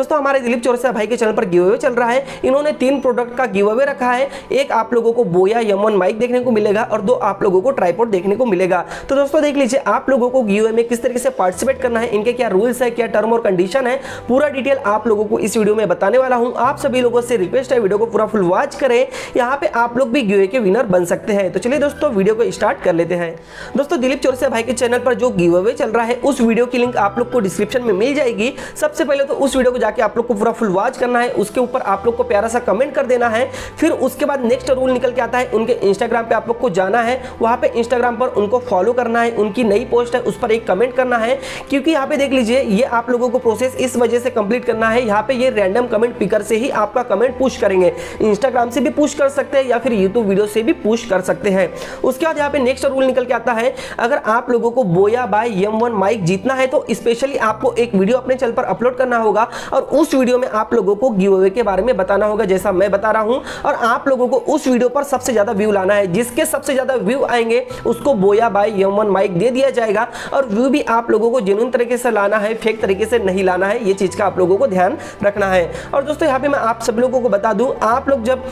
दोस्तों हमारे दिलीप चौरसिया भाई के चैनल पर गिव अवे चल रहा है। इन्होंने 3 प्रोडक्ट का गिव अवे रखा है। एक आप लोगों को बोया यमन माइक देखने को मिलेगा और 2 आप लोगों को ट्राइपॉड देखने को मिलेगा। तो दोस्तों देख लीजिए आप लोगों को गिव अवे में किस तरीके से पार्टिसिपेट करना है, इनके क्या रूल्स है, क्या टर्म और कंडीशन है, पूरा डिटेल आप लोगों को इस वीडियो में बताने वाला हूं। आप सभी लोगों से रिक्वेस्ट है वीडियो को पूरा फुल वॉच करें, यहाँ पे आप लोग भी गिव अवे के विनर बन सकते हैं। तो चलिए दोस्तों वीडियो को स्टार्ट कर लेते हैं। दोस्तों दिलीप चौरसिया भाई के चैनल पर जो गिव अवे चल रहा है उस वीडियो की लिंक आप लोग को डिस्क्रिप्शन में मिल जाएगी। सबसे पहले तो उस वीडियो को जाके आप लोग को पूरा फुल वॉच करना है, उसके ऊपर आप लोग को प्यारा सा कमेंट कर देना है। फिर उसके बाद नेक्स्ट रूल निकल के आता है, उनके इंस्टाग्राम पे आप लोग को जाना है, वहाँ पे इंस्टाग्राम पर उनको फॉलो करना है, उनकी नई पोस्ट है उस पर एक कमेंट करना है। क्योंकि यहाँ पे देख लीजिए ये आप लोगों को प्रोसेस इस वजह से कंप्लीट करना है, यहाँ पे ये रैंडम कमेंट पिकर से ही आपका कमेंट पुश करेंगे। इंस्टाग्राम से भी पुश कर सकते हैं या फिर यूट्यूब वीडियो से भी पुश कर सकते हैं। उसके बाद यहाँ पे नेक्स्ट रूल निकल के आता है, अगर आप लोगों को बोया बाय यम1 माइक जीतना है तो स्पेशली आपको एक वीडियो अपने चैनल पर अपलोड करना होगा और उस वीडियो में आप लोगों को गिव अवे के बारे में बताना होगा जैसा मैं बता रहा हूं। और आप लोगों को उस वीडियो पर सबसे ज्यादा व्यू लाना है, जिसके सबसे ज्यादा व्यू आएंगे उसको बोया बाय यम1 माइक दे दिया जाएगा। और व्यू भी आप लोगों को जेन्युइन तरीके से लाना है, फेक तरीके से नहीं लाना है, ये चीज का आप लोगों को ध्यान रखना है। और दोस्तों यहाँ पे मैं आप सब लोगों को बता दूं, आप लोग जब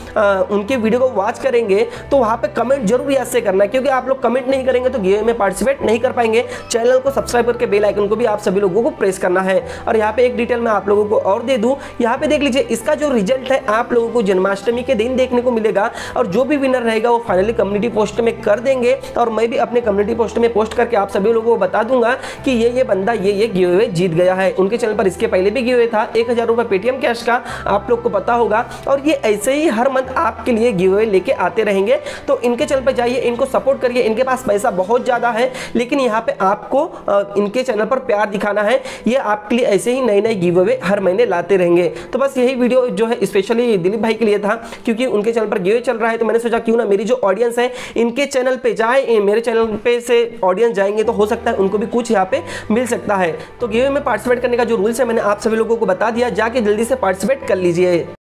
उनके वीडियो को वॉच करेंगे तो वहां पे कमेंट जरूर याद से करना है, क्योंकि आप लोग कमेंट नहीं करेंगे तो गेम में पार्टिसिपेट नहीं कर पाएंगे। चैनल को सब्सक्राइब करके बेल आइकन को भी आप सभी लोगों को प्रेस करना है। और यहाँ पे एक डिटेल मैं आप लोगों को और दे दूं, यहाँ पे देख लीजिए इसका जो रिजल्ट है आप लोगों को जन्माष्टमी के दिन देखने को मिलेगा। और जो भी विनर रहेगा वो फाइनली कम्युनिटी पोस्ट में कर देंगे और मैं भी अपने कम्युनिटी पोस्ट में पोस्ट करके आप सभी लोगों को बता दूंगा कि ये बंदा ये गिव अवे जीत गया है। उनके चैनल पर इसके पहले भी गिव अवे था 1000 रुपये पेटीएम कैश का, आप लोग को पता होगा। और ये ऐसे ही हर मंथ आपके लिए गिव अवे लेके आते रहेंगे, तो इनके चैनल पर जाइए, इनको सपोर्ट करिए। इनके पास पैसा बहुत ज़्यादा है, लेकिन यहाँ पे आपको इनके चैनल पर प्यार दिखाना है। ये आपके लिए ऐसे ही नए नए गिव अवे हर महीने लाते रहेंगे। तो बस यही वीडियो जो है स्पेशली दिलीप भाई के लिए था, क्योंकि उनके चैनल पर गिव अवे चल रहा है तो मैंने सोचा क्यों ना मेरी जो ऑडियंस है इनके चैनल पर जाए, मेरे चैनल पे से ऑडियंस जाएंगे तो हो सकता है उनको भी कुछ यहाँ पे मिल सकता है। तो गिव अवे में पार्टिसिपेट करने का जो रूल्स है मैंने आप सभी लोगों को बता दिया, जाके जल्दी से पार्टिसिपेट कर लीजिए।